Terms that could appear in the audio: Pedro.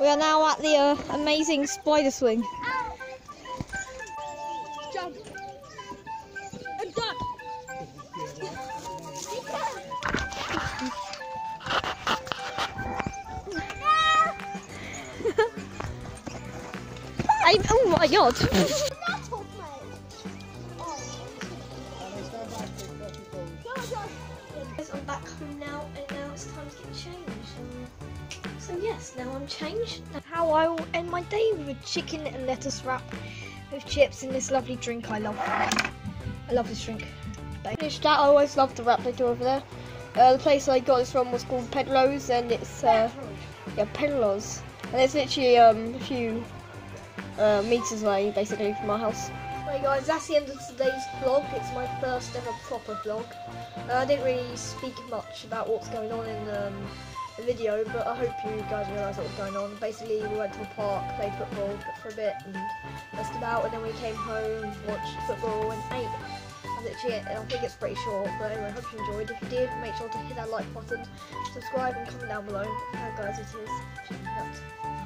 We are now at the amazing spider swing. Jump. And duck. Oh my god. I'm back home now, and now it's time to get changed. So yes, now I'm changed. How I will end my day with a chicken and lettuce wrap with chips and this lovely drink I love. I love this drink. I finished that. I always love the wrap they do over there. The place I got this from was called Pedro's, and it's yeah, Pedro's, and it's literally a few meters away, basically, from my house. Hey guys, that's the end of today's vlog. It's my first ever proper vlog. I didn't really speak much about what's going on in the video, but I hope you guys realise what was going on. Basically, we went to a park, played football for a bit, and messed about, and then we came home, watched football, and ate. That's literally it. I think it's pretty short, but anyway, I hope you enjoyed. If you did, make sure to hit that like button, subscribe, and comment down below. Alright guys, it is. Peace out.